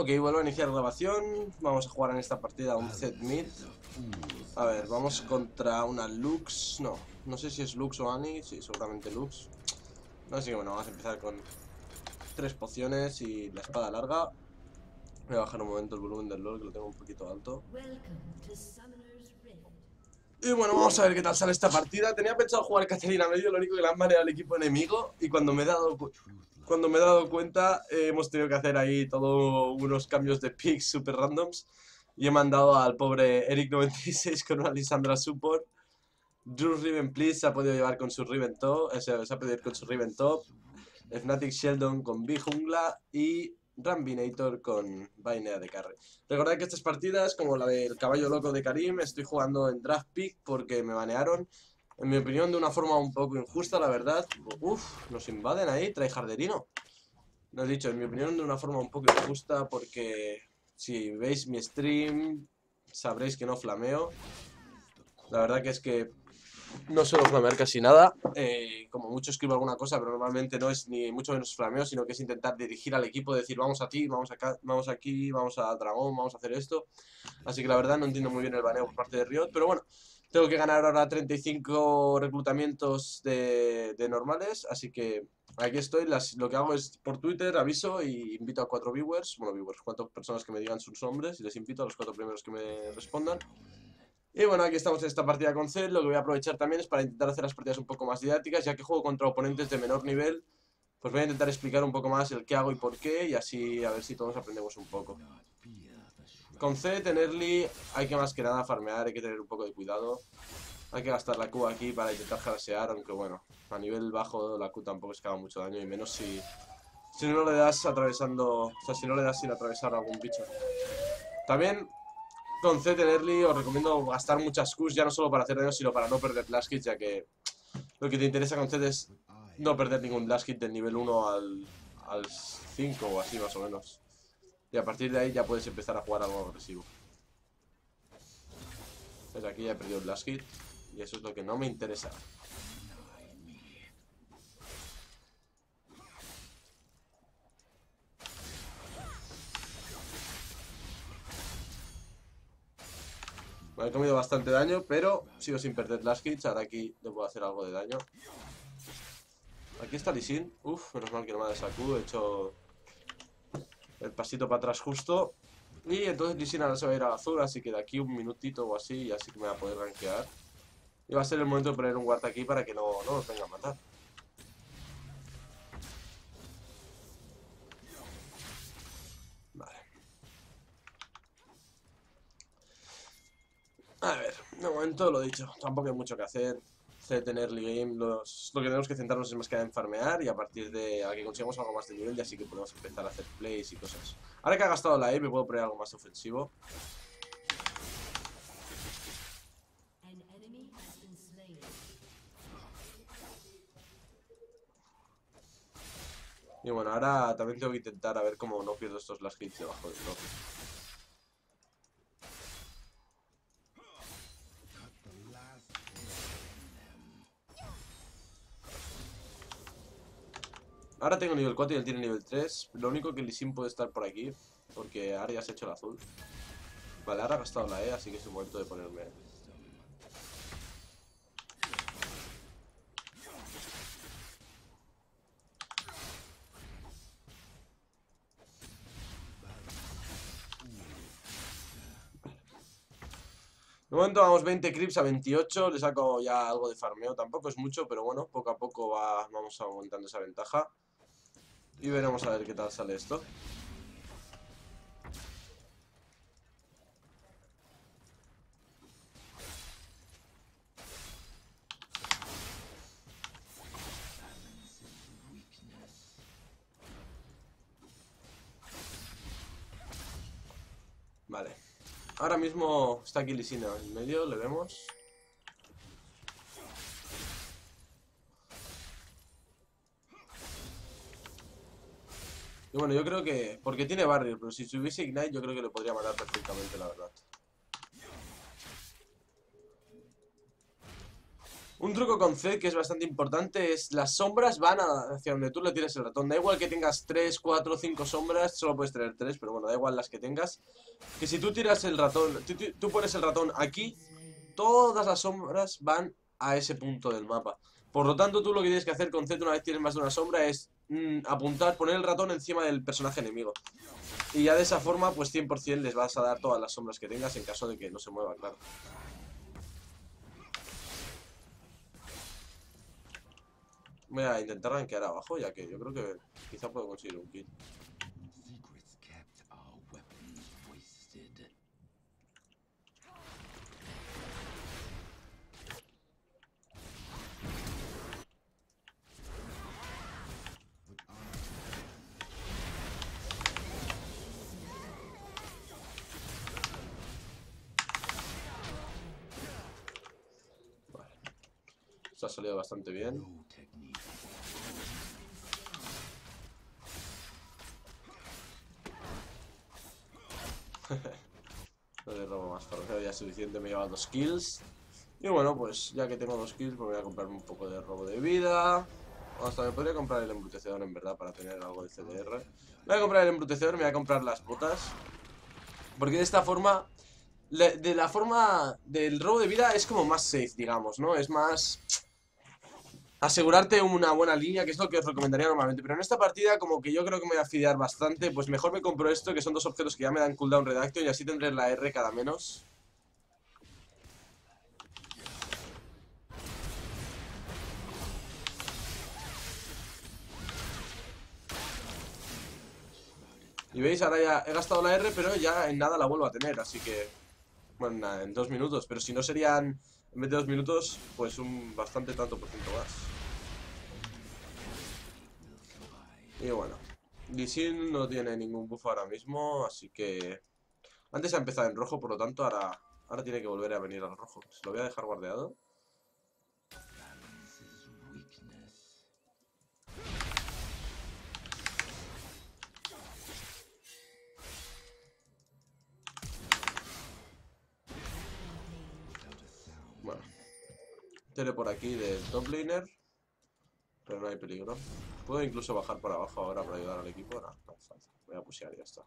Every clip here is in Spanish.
Ok, vuelvo a iniciar grabación. Vamos a jugar en esta partida un Zed mid. A ver, vamos contra una Lux. No sé si es Lux o Annie. Sí, seguramente Lux. Así que bueno, vamos a empezar con 3 pociones y la espada larga. Voy a bajar un momento el volumen del LoL, que lo tengo un poquito alto. Y bueno, vamos a ver qué tal sale esta partida. Tenía pensado jugar Katarina medio, lo único que le han mareado al equipo enemigo. Y cuando me he dado cuenta, hemos tenido que hacer ahí todos unos cambios de picks super randoms. Y he mandado al pobre Eric96 con una Lissandra support. Drew Riven, please, se ha podido llevar con su Riven top. Fnatic Sheldon con B jungla y Rambinator con vainea de carry. Recordad que estas partidas, como la del caballo loco de Karim, estoy jugando en draft pick porque me banearon. En mi opinión, de una forma un poco injusta, la verdad. Uff, nos invaden ahí, tryharderino. Lo he dicho, en mi opinión, de una forma un poco injusta, porque si veis mi stream, sabréis que no flameo. La verdad que es que no suelo flamear casi nada. Como mucho escribo alguna cosa, pero normalmente no es ni mucho menos flameo, sino que es intentar dirigir al equipo, decir vamos a ti, vamos acá, vamos aquí, vamos a dragón, vamos a hacer esto. Así que la verdad no entiendo muy bien el baneo por parte de Riot, pero bueno. Tengo que ganar ahora 35 reclutamientos de normales, así que aquí estoy. Lo que hago es por Twitter, aviso y invito a 4 viewers, bueno, 4 personas que me digan sus nombres y les invito a los 4 primeros que me respondan. Y bueno, aquí estamos en esta partida con Zed. Lo que voy a aprovechar también es para intentar hacer las partidas un poco más didácticas, ya que juego contra oponentes de menor nivel, pues voy a intentar explicar un poco más el qué hago y por qué, y así a ver si todos aprendemos un poco. Con C, tenerly, hay que más que nada farmear, hay que tener un poco de cuidado. Hay que gastar la Q aquí para intentar harasear, aunque bueno, a nivel bajo la Q tampoco es que haga mucho daño, y menos si no le das atravesando, o sea, si no le das sin atravesar a algún bicho. También, con C, tenerly, os recomiendo gastar muchas Qs, ya no solo para hacer daño, sino para no perder blast hits, ya que lo que te interesa con C es no perder ningún blast hit del nivel 1 al 5 o así más o menos. Y a partir de ahí ya puedes empezar a jugar algo agresivo. Pues aquí ya he perdido el last hit. Y eso es lo que no me interesa. Me he comido bastante daño, pero sigo sin perder last hits. Ahora aquí le puedo hacer algo de daño. Aquí está Lee Sin. Uf, menos mal que no me ha desacú. He hecho el pasito para atrás justo. Y entonces Lee Sin ahora se va a ir al azul, así que de aquí un minutito o así, y así que me va a poder rankear. Y va a ser el momento de poner un guard aquí para que no nos vengan a matar. Vale. A ver, de momento lo dicho, tampoco hay mucho que hacer. De tener early game, lo que tenemos que centrarnos es más que en farmear, y a partir de a que consigamos algo más de nivel ya sí que podemos empezar a hacer plays y cosas. Ahora que ha gastado la E me puedo poner algo más ofensivo. Y bueno, ahora también tengo que intentar a ver cómo no pierdo estos last hits debajo del top. Ahora tengo nivel 4 y él tiene nivel 3. Lo único que Lee Sin puede estar por aquí, porque ahora ya se ha hecho el azul. Vale, ahora ha gastado la E, así que es el momento de ponerme. De momento vamos 20 creeps a 28. Le saco ya algo de farmeo. Tampoco es mucho, pero bueno, poco a poco vamos aumentando esa ventaja. Y veremos a ver qué tal sale esto. Vale. Ahora mismo está aquí Lee Sin en medio, le vemos. Y bueno, yo creo que... porque tiene barrier, pero si tuviese Ignite yo creo que lo podría matar perfectamente, la verdad. Un truco con Zed que es bastante importante es las sombras van hacia donde tú le tires el ratón. Da igual que tengas 3, 4, 5 sombras, solo puedes tener 3, pero bueno, da igual las que tengas. Que si tú tiras el ratón, tú pones el ratón aquí, todas las sombras van a ese punto del mapa. Por lo tanto, tú lo que tienes que hacer con Zed una vez tienes más de una sombra es apuntar, poner el ratón encima del personaje enemigo. Y ya de esa forma, pues 100% les vas a dar todas las sombras que tengas en caso de que no se mueva, claro. Voy a intentar rankear abajo, ya que yo creo que quizá puedo conseguir un kill. Vale. Esto ha salido bastante bien. No le robo más farmeo, ya es suficiente, me lleva 2 kills. Y bueno, pues ya que tengo 2 kills, pues voy a comprarme un poco de robo de vida. Hasta me podría comprar el embrutecedor, en verdad, para tener algo de CDR. Me voy a comprar el embrutecedor, me voy a comprar las botas. Porque de esta forma, de la forma del robo de vida es como más safe, digamos, ¿no? Es más... asegurarte una buena línea, que es lo que os recomendaría normalmente. Pero en esta partida, como que yo creo que me voy a fidear bastante, pues mejor me compro esto, que son 2 objetos que ya me dan cooldown redacto, y así tendré la R cada menos. Y veis, ahora ya he gastado la R, pero ya en nada la vuelvo a tener, así que... bueno, nada, en 2 minutos, pero si no serían... en vez de 2 minutos, pues un bastante tanto por ciento más. Y bueno, Lee Sin no tiene ningún buff ahora mismo, así que... antes ha empezado en rojo, por lo tanto ahora tiene que volver a venir al rojo. Se lo voy a dejar guardado. Bueno, tele por aquí del top laner, pero no hay peligro. Puedo incluso bajar para abajo ahora para ayudar al equipo. No falta. Voy a pushear y ya está.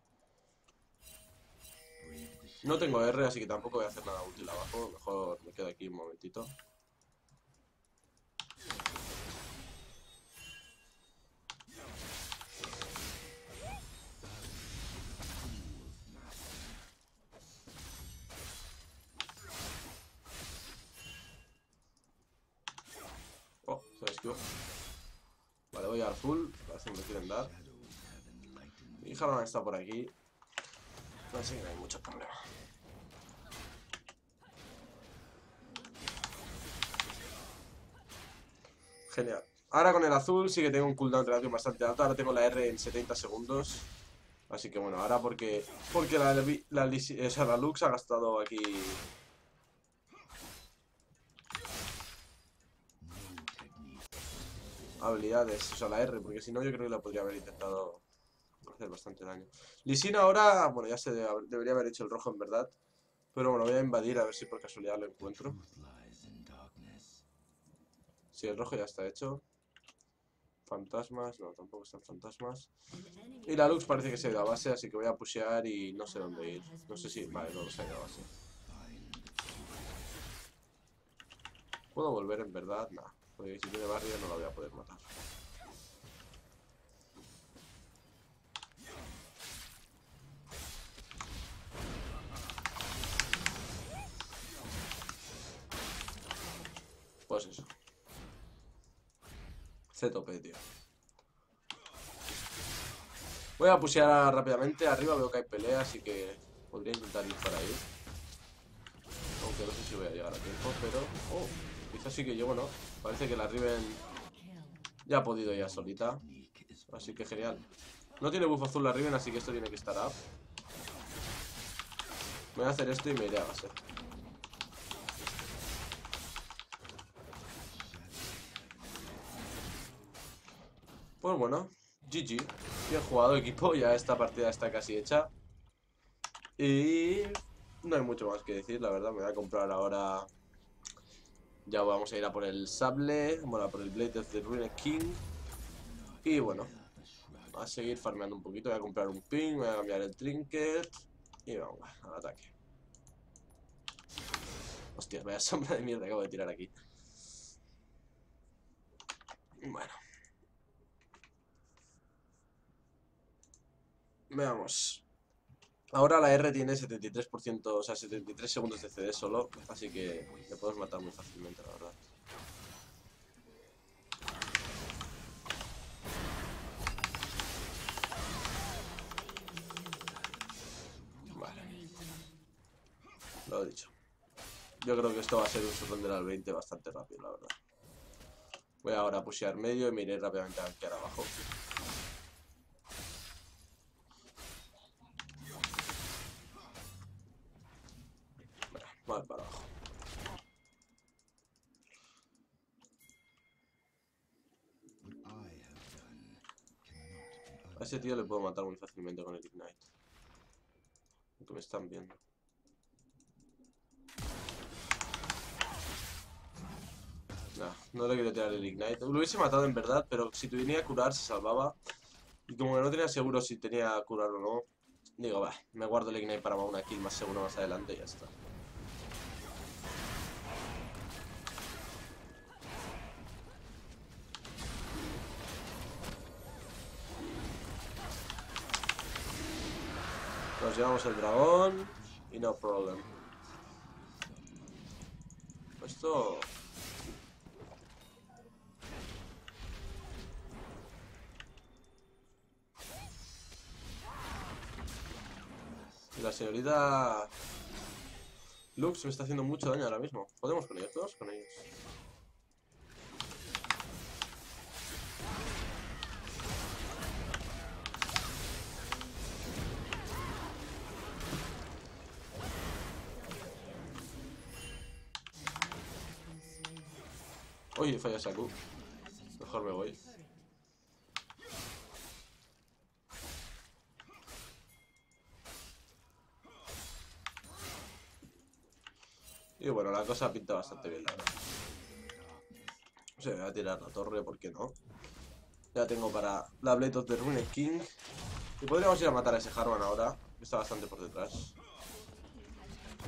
No tengo R, así que tampoco voy a hacer nada útil abajo. Mejor me quedo aquí un momentito. Vale, voy al full. Parece que me quieren dar. Mi Jarvan está por aquí, así que no hay mucho problema. Genial. Ahora con el azul sí que tengo un cooldown relativamente bastante alto. Ahora tengo la R en 70 segundos. Así que bueno, ahora porque la Lux ha gastado aquí... habilidades, o sea, la R, porque si no yo creo que la podría haber intentado hacer bastante daño. Lee Sin ahora, bueno, ya se debería haber hecho el rojo en verdad, pero bueno, voy a invadir a ver si por casualidad lo encuentro. Sí, el rojo ya está hecho. Fantasmas, no, tampoco están fantasmas. Y la Lux parece que se ha ido a base, así que voy a pushear y no sé dónde ir. No sé si, vale, no, se ha ido a base. ¿Puedo volver en verdad? Nah. Porque si tiene barrio no la voy a poder matar. Pues eso. Se tope, tío. Voy a pushear rápidamente. Arriba veo que hay pelea, así que podría intentar ir para ahí. Aunque no sé si voy a llegar a tiempo, pero... oh. Quizás sí que llevo, ¿no? Parece que la Riven ya ha podido ya solita. Así que genial. No tiene buff azul la Riven, así que esto tiene que estar up. Voy a hacer esto y me iré a base. Pues bueno, GG. Bien jugado, equipo. Ya esta partida está casi hecha. Y no hay mucho más que decir, la verdad. Me voy a comprar ahora... Ya vamos a ir a por el sable, bueno, a por el Blade of the Ruined King. Y bueno, a seguir farmeando un poquito. Voy a comprar un ping, voy a cambiar el trinket. Y vamos, al ataque. Hostia, vaya sombra de mierda acabo de tirar aquí. Bueno, veamos. Ahora la R tiene 73%, o sea, 73 segundos de CD solo. Así que le podemos matar muy fácilmente, la verdad. Vale, lo he dicho. Yo creo que esto va a ser un surrender al 20 bastante rápido, la verdad. Voy ahora a pushear medio y me iré rápidamente a arquear abajo. Vale, para abajo. A ese tío le puedo matar muy fácilmente con el Ignite. Aunque me están viendo. Nah, no le quiero tirar el Ignite. Lo hubiese matado en verdad, pero si tuviera que curar se salvaba. Y como que no tenía seguro si tenía que curar o no, digo, va, me guardo el Ignite para una kill más segura más adelante y ya está. Nos llevamos el dragón y no problem. Esto... La señorita Lux me está haciendo mucho daño ahora mismo. ¿Podemos con ellos? ¿Podemos con ellos? Oye, falla Saku. Mejor me voy. Y bueno, la cosa pinta bastante bien, la verdad. O sea, me voy a tirar la torre, ¿por qué no? Ya tengo para la Blade of the Ruined King. Y podríamos ir a matar a ese Jarvan ahora, que está bastante por detrás.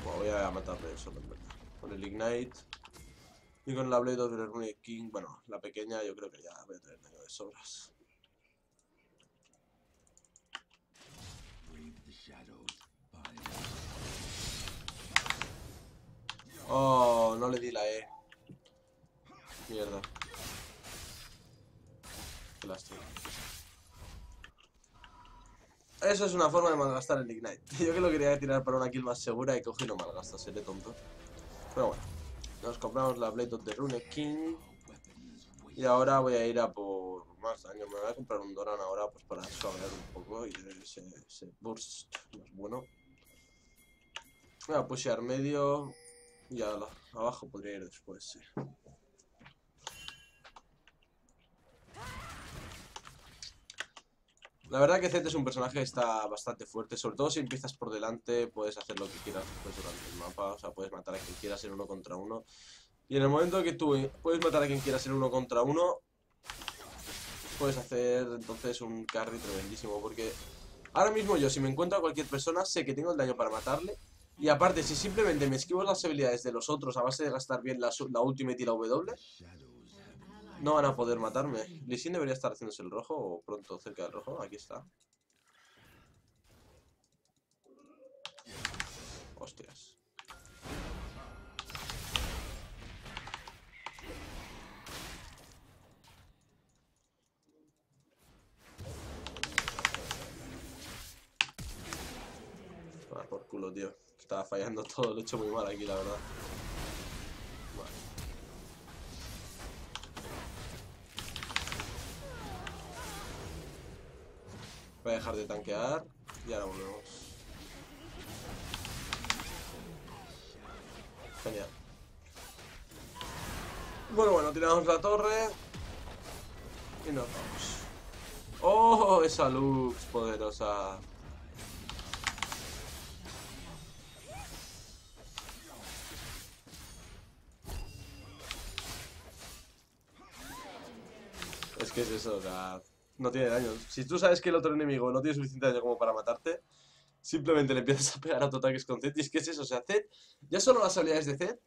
Bueno, voy a matarle solo, en verdad. Con el Ignite. Y con la Blade of the Ruined King, bueno, la pequeña yo creo que ya voy a tener daño de sobras. Oh, no le di la E. Mierda. Qué lástima. Eso es una forma de malgastar el Ignite. Yo que lo quería tirar para una kill más segura y coge y no malgasta, seré tonto. Pero bueno. Nos compramos la Blade of the Ruined King. Y ahora voy a ir a por más daño. Me voy a comprar un Doran ahora pues para suavear un poco y ese burst más bueno. Voy a pushear medio. Y abajo podría ir después, sí. La verdad que Zed es un personaje que está bastante fuerte, sobre todo si empiezas por delante, puedes hacer lo que quieras después durante el mapa, o sea, puedes matar a quien quieras en uno contra uno. Y en el momento que tú puedes matar a quien quieras en uno contra uno, puedes hacer entonces un carry tremendísimo, porque ahora mismo yo si me encuentro a cualquier persona sé que tengo el daño para matarle, y aparte si simplemente me esquivo las habilidades de los otros a base de gastar bien la ultimate y la W, no van a poder matarme. Lee Sin debería estar haciéndose el rojo o pronto cerca del rojo. Aquí está. Hostias. Ah, por culo, tío. Estaba fallando todo. Lo he hecho muy mal aquí, la verdad. Voy a dejar de tanquear y ahora volvemos. Genial. Bueno, tiramos la torre y nos vamos. ¡Oh, esa Lux poderosa! que es eso, o sea, no tiene daño. Si tú sabes que el otro enemigo no tiene suficiente daño como para matarte, simplemente le empiezas a pegar autoataques con Zed. Y es que es eso, o sea, Zed, ya solo las habilidades de Zed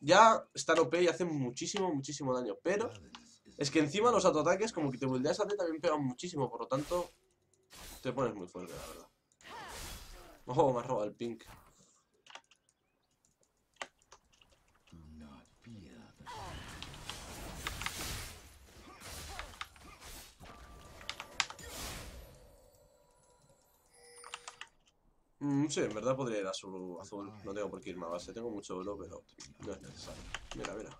ya están OP y hacen muchísimo, muchísimo daño. Pero es que encima los autoataques, como que te buildeas a Zed, también pegan muchísimo. Por lo tanto, te pones muy fuerte, la verdad. Oh, me ha robado el pink. Sí, en verdad podría ir a su azul. No tengo por qué irme a base, tengo mucho oro, pero no es necesario. Mira, mira.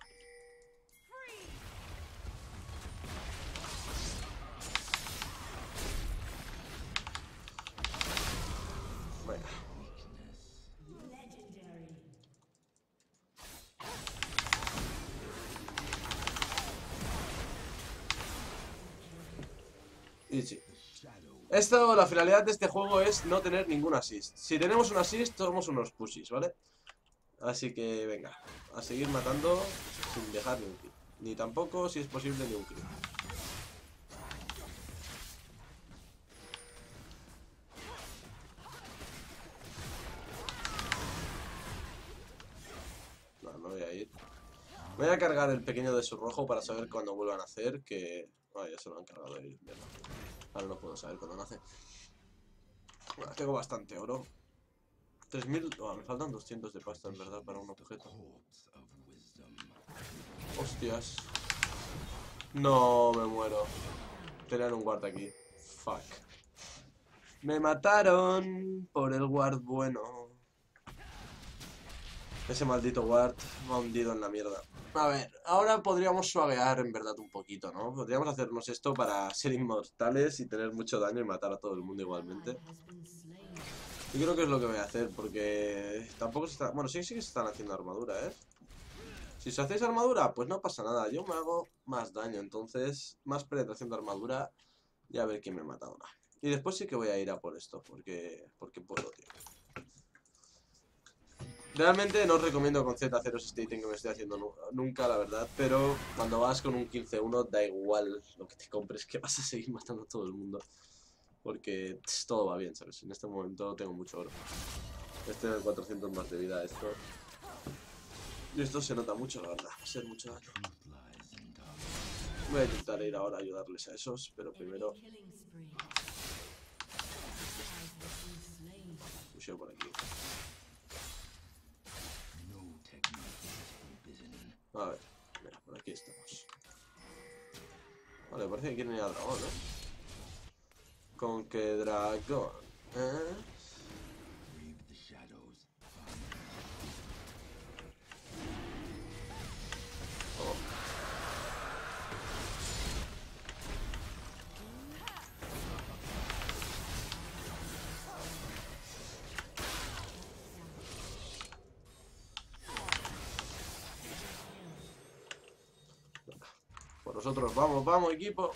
Venga. Y sí. Esto, la finalidad de este juego es no tener ningún assist. Si tenemos un assist, somos unos pushis, ¿vale? Así que venga, a seguir matando sin dejar ni un kill. Ni tampoco, si es posible, ni un kill. No, no voy a ir. Voy a cargar el pequeño de su rojo para saber cuándo vuelvan a hacer que... Ah, ya se lo han cargado ahí, mierda. Ahora no puedo saber cuándo nace. Bueno, tengo bastante oro. 3000... Oh, me faltan 200 de pasta, en verdad, para un objeto. Hostias. No, me muero. Tenían un guard aquí. Fuck. Me mataron por el guard bueno. Ese maldito guard me ha hundido en la mierda. A ver, ahora podríamos suavear en verdad un poquito, ¿no? Podríamos hacernos esto para ser inmortales y tener mucho daño y matar a todo el mundo igualmente. Yo creo que es lo que voy a hacer, porque tampoco se está... Bueno, sí, sí que se están haciendo armadura, ¿eh? Si os hacéis armadura, pues no pasa nada. Yo me hago más daño, entonces más penetración de armadura y a ver quién me mata ahora. Y después sí que voy a ir a por esto, porque puedo, tío. Realmente no os recomiendo con Z haceros este ítem que me estoy haciendo nunca, la verdad. Pero cuando vas con un 15-1 da igual lo que te compres, que vas a seguir matando a todo el mundo. Porque todo va bien, ¿sabes? En este momento tengo mucho oro. Este es el 400 más de vida, esto. Y esto se nota mucho, la verdad. Va a ser mucho daño. Voy a intentar ir ahora a ayudarles a esos, pero primero... Pusheo por aquí. A ver, mira, por aquí estamos. Vale, parece que quieren ir al dragón, ¿eh? ¿Con qué dragón? ¿Eh? Nosotros, vamos, vamos, equipo.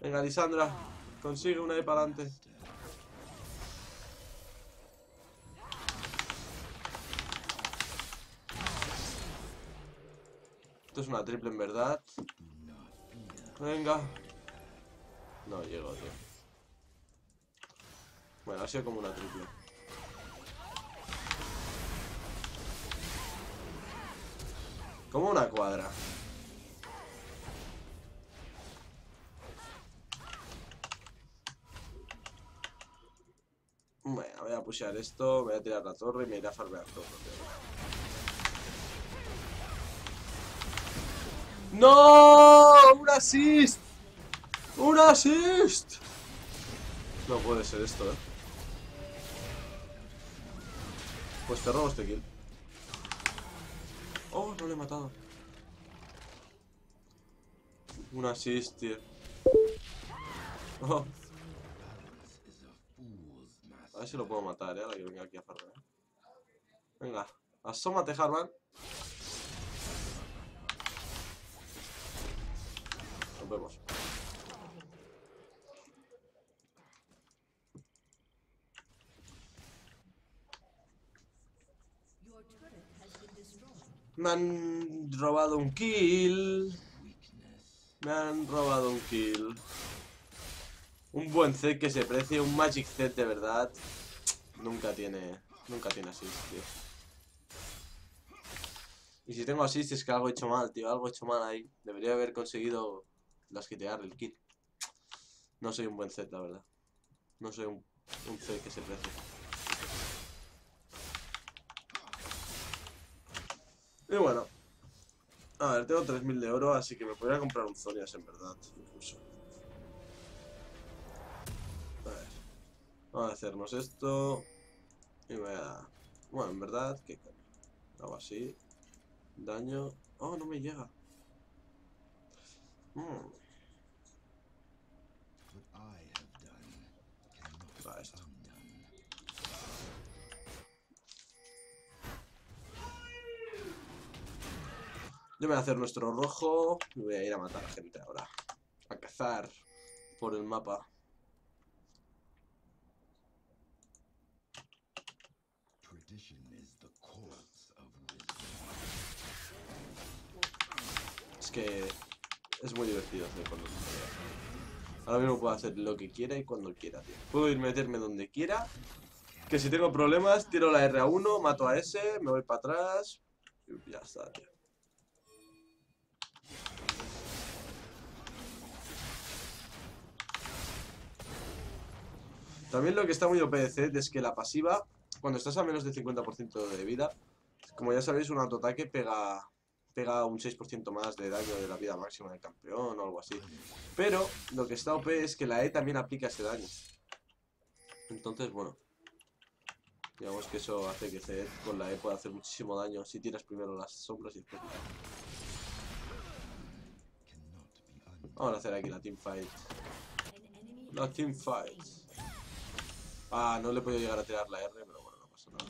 Venga, Lissandra, consigue una ahí para adelante. Esto es una triple en verdad. Venga. No llego, tío. Bueno, ha sido como una triple. Como una cuadra. Bueno, voy a pushear esto, voy a tirar la torre y me iré a farmear todo. ¡No! ¡Un assist! ¡Un assist! No puede ser esto, ¿eh? Pues te robo este kill. Oh, no le he matado. Un assist, tío. Oh. A ver si lo puedo matar, ahora que venga aquí a farmear. Venga, asómate, Jarvan. Nos vemos. Me han robado un kill. Me han robado un kill. Un buen Zed que se precie, un Magic Zed de verdad. Nunca tiene assist, tío. Y si tengo assist es que algo he hecho mal, tío. Algo he hecho mal ahí. Debería haber conseguido lasquitear el kill. No soy un buen Zed, la verdad. No soy un Zed que se precie. Y bueno. A ver, tengo 3000 de oro, así que me podría comprar un Zonias en verdad, incluso. A ver. Vamos a hacernos esto. Y voy a... Bueno, en verdad, ¿qué coño? Hago así. Daño... Oh, no me llega. Va, esto. Yo voy a hacer nuestro rojo y voy a ir a matar a gente ahora. A cazar por el mapa. Es que es muy divertido hacer cuando quiera. Ahora mismo puedo hacer lo que quiera y cuando quiera, tío. Puedo ir meterme donde quiera. Que si tengo problemas, tiro la R a uno, mato a ese, me voy para atrás. Y ya está, tío. También lo que está muy OP de Zed es que la pasiva, cuando estás a menos del 50% de vida, como ya sabéis, un autoataque pega un 6% más de daño de la vida máxima del campeón o algo así. Pero lo que está OP es que la E también aplica ese daño. Entonces, bueno, digamos que eso hace que Zed con la E pueda hacer muchísimo daño si tiras primero las sombras y después la E. Vamos a hacer aquí la teamfight. La teamfight. Ah, no le he podido llegar a tirar la R, pero bueno, no pasa nada.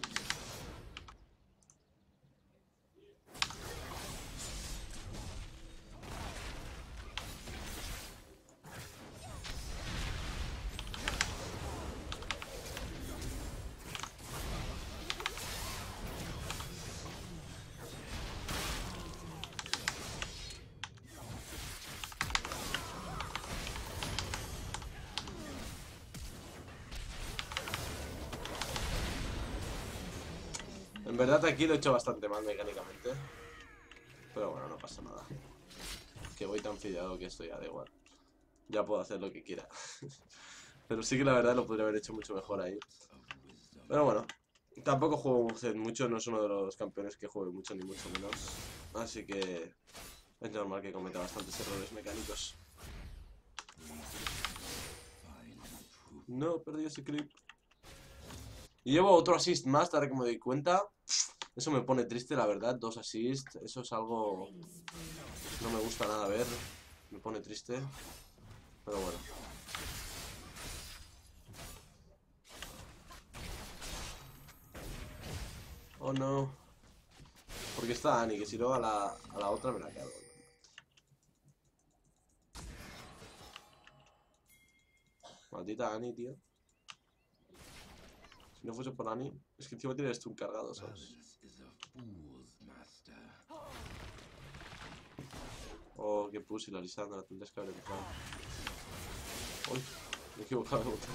En verdad aquí lo he hecho bastante mal mecánicamente. Pero bueno, no pasa nada. Que voy tan fideado que esto ya da igual. Ya puedo hacer lo que quiera. Pero sí que la verdad lo podría haber hecho mucho mejor ahí. Pero bueno, tampoco juego mucho. No es uno de los campeones que juegue mucho, ni mucho menos. Así que es normal que cometa bastantes errores mecánicos. No, perdí ese clip. Y llevo otro assist más, tarde que me doy cuenta. Eso me pone triste, la verdad. 2 assists. Eso es algo... No me gusta nada ver. Me pone triste. Pero bueno. Oh, no. Porque está Annie, que si no a la otra me la cago. Maldita Annie, tío. Si no fuese por Annie, es que encima tiene el stun cargado, ¿sabes? Oh, qué pussy la Lissandra, tendrías que haber empujado. Uy, me he equivocado de botón.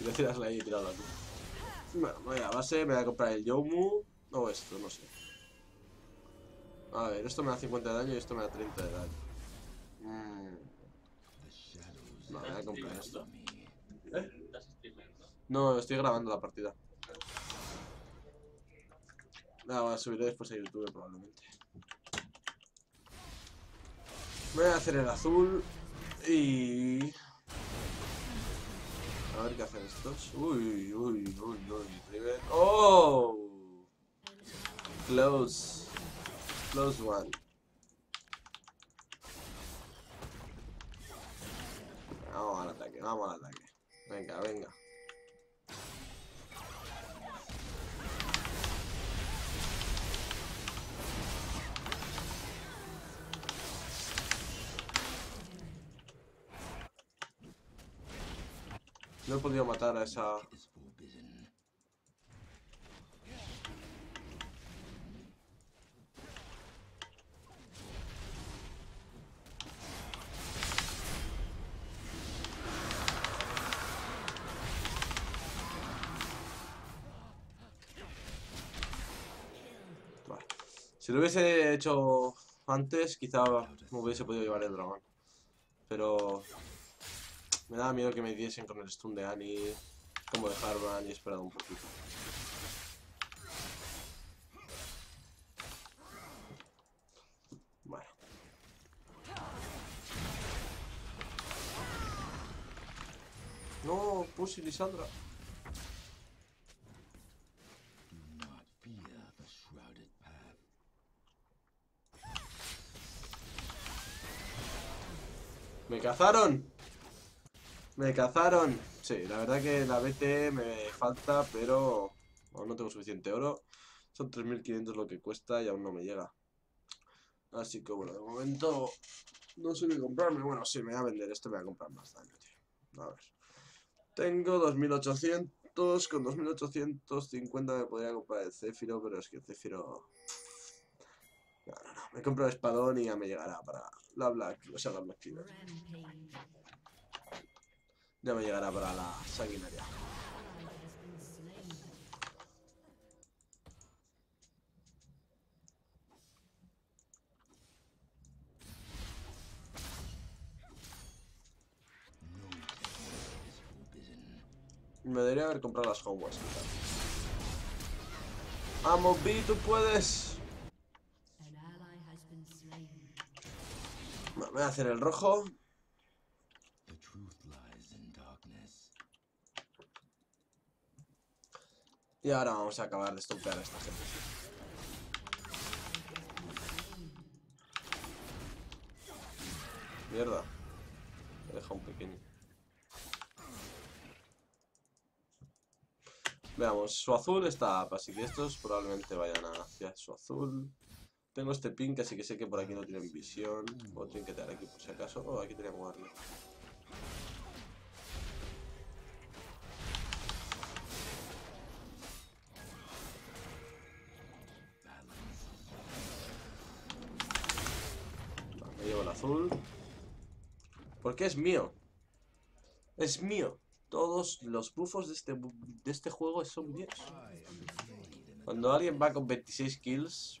Y le tiras la E y tiras la Q. Bueno, voy a base, me voy a comprar el Yomu. O esto, no sé. A ver, esto me da 50 de daño y esto me da 30 de daño. No, me voy a comprar esto. ¿Eh? No, estoy grabando la partida. La voy a subir después a YouTube probablemente. Voy a hacer el azul y... A ver qué hacen estos. Uy, uy, uy, uy. Riven. ¡Oh! Close. Close one. Vamos al ataque, vamos al ataque. Venga, venga. No he podido matar a esa... Si lo hubiese hecho antes, quizá me hubiese podido llevar el dragón. Pero me daba miedo que me diesen con el stun de Annie, como de Jarvan, y he esperado un poquito. Bueno. No, Pussy Lissandra. ¡Me cazaron! ¡Me cazaron! Sí, la verdad que la BT me falta, pero aún no tengo suficiente oro. Son 3.500 lo que cuesta y aún no me llega. Así que bueno, de momento no sé qué comprarme. Bueno, sí, me voy a vender esto, me voy a comprar más daño, tío. A ver. Tengo 2.800. Con 2.850 me podría comprar el Céfiro, pero es que el Céfiro... No. Me compro el espadón y ya me llegará para la Black, o sea, la Black Cleaver. Ya me llegará para la sanguinaria. Me debería haber comprado las Homeworks. Vamos, B, tú puedes. Me voy a hacer el rojo. Y ahora vamos a acabar de estompear a esta gente. Mierda. Me deja un pequeño. Veamos, su azul está up, así que estos probablemente vayan hacia su azul. Tengo este pink, así que sé que por aquí no tienen visión. Voy a trinquetear aquí por si acaso. Oh, aquí tenía guardia. Vale, me llevo el azul. Porque es mío. Es mío. Todos los buffos de este juego son míos. Cuando alguien va con 26 kills...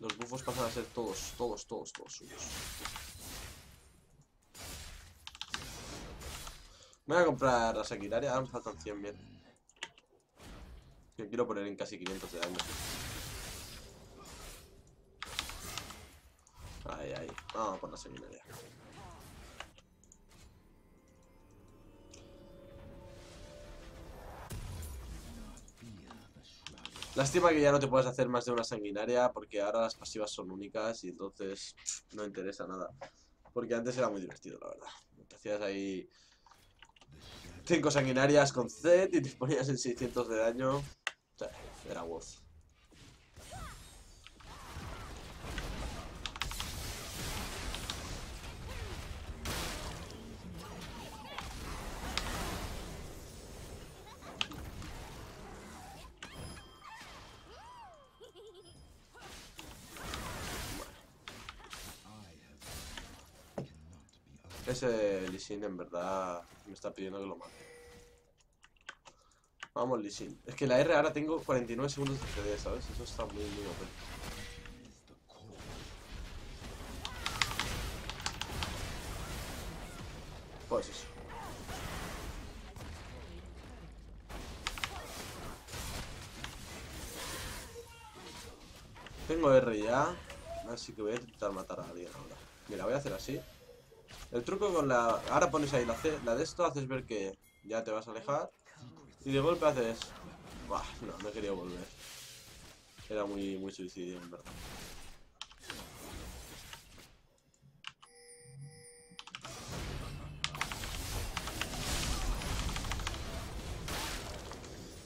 Los buffos pasan a ser todos suyos. Me voy a comprar la Saquiraria. Ahora me faltan 100 bien. Que quiero poner en casi 500 de daño. Ahí, ahí. Vamos por la Saquiraria. Lástima que ya no te puedas hacer más de una sanguinaria, porque ahora las pasivas son únicas y entonces no interesa nada. Porque antes era muy divertido, la verdad. Te hacías ahí 5 sanguinarias con Zed y te ponías en 600 de daño. O sea, era worth. Ese Lee Sin en verdad me está pidiendo que lo mate. Vamos, Lee Sin. Es que la R ahora tengo 49 segundos de CD, ¿sabes? Eso está muy, muy OP. Pues eso. Tengo R ya, así que voy a intentar matar a alguien ahora. Mira, voy a hacer así. El truco con la... Ahora pones ahí la de esto, haces ver que ya te vas a alejar. Y de golpe haces... Buah, no quería volver. Era muy suicidio, en verdad.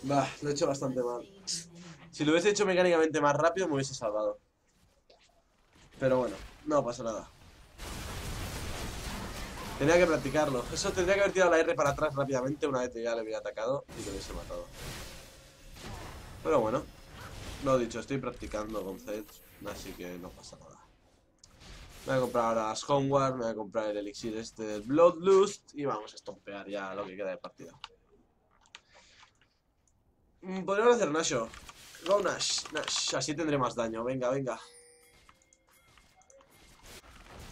Bah, lo he hecho bastante mal. Si lo hubiese hecho mecánicamente más rápido me hubiese salvado. Pero bueno, no pasa nada. Tenía que practicarlo. Eso tendría que haber tirado la R para atrás rápidamente una vez que ya le hubiera atacado y lo hubiese matado. Pero bueno, lo dicho, estoy practicando con Zed, así que no pasa nada. Me voy a comprar ahora las Homework, me voy a comprar el elixir este del Bloodlust y vamos a estompear ya lo que queda de partida. Podríamos hacer Nashor. Go Nash, Nash. Así tendré más daño. Venga, venga.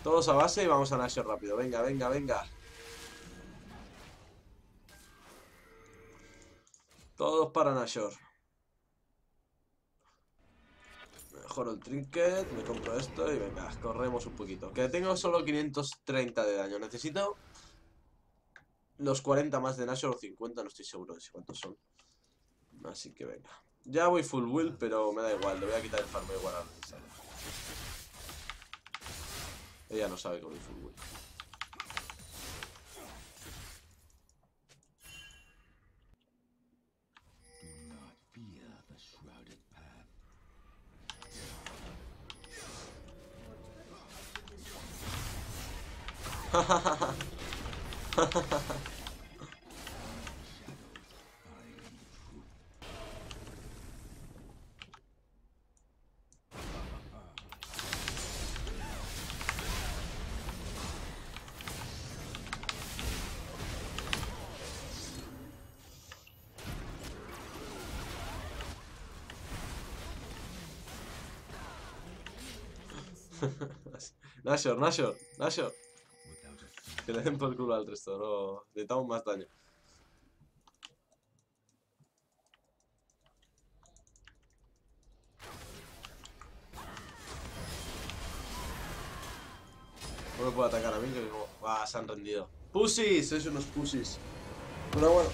Todos a base y vamos a Nashor rápido. Venga, venga, venga. Todos para Nashor. Mejoro el trinket, me compro esto y venga, corremos un poquito. Que tengo solo 530 de daño. Necesito los 40 más de Nashor o 50, no estoy seguro de cuántos son. Así que venga. Ya voy full build, pero me da igual. Le voy a quitar el farmeo igual a Lissandra. Ella no sabe cómo ir full build. Nashor, Nashor, Nashor. Que le den por culo al resto, no. Necesitamos más daño. No me puedo atacar a mí, que como... ¡Ah, se han rendido! ¡Pusis! Sois unos pusis. Pero bueno.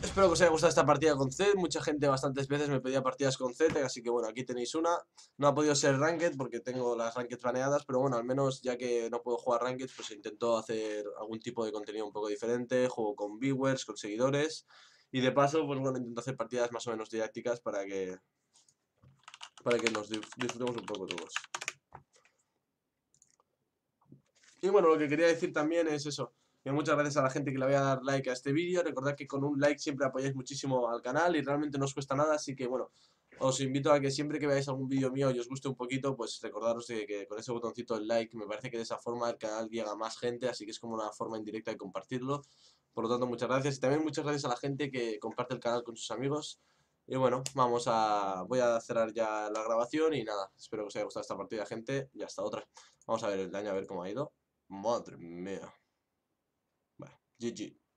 Espero que os haya gustado esta partida con Zed. Mucha gente bastantes veces me pedía partidas con Zed, así que bueno, aquí tenéis una. No ha podido ser Ranked porque tengo las Ranked planeadas, pero bueno, al menos ya que no puedo jugar Ranked, pues intento hacer algún tipo de contenido un poco diferente. Juego con viewers, con seguidores y de paso, pues bueno, intento hacer partidas más o menos didácticas para que nos disfrutemos un poco todos. Y bueno, lo que quería decir también es eso. Muchas gracias a la gente que le voy a dar like a este vídeo. Recordad que con un like siempre apoyáis muchísimo al canal y realmente no os cuesta nada, así que bueno, os invito a que siempre que veáis algún vídeo mío y os guste un poquito, pues recordaros que con ese botoncito del like me parece que de esa forma el canal llega a más gente, así que es como una forma indirecta de compartirlo. Por lo tanto, muchas gracias y también muchas gracias a la gente que comparte el canal con sus amigos. Y bueno, voy a cerrar ya la grabación y nada, espero que os haya gustado esta partida, gente, y hasta otra. Vamos a ver el daño, a ver cómo ha ido. Madre mía. GG.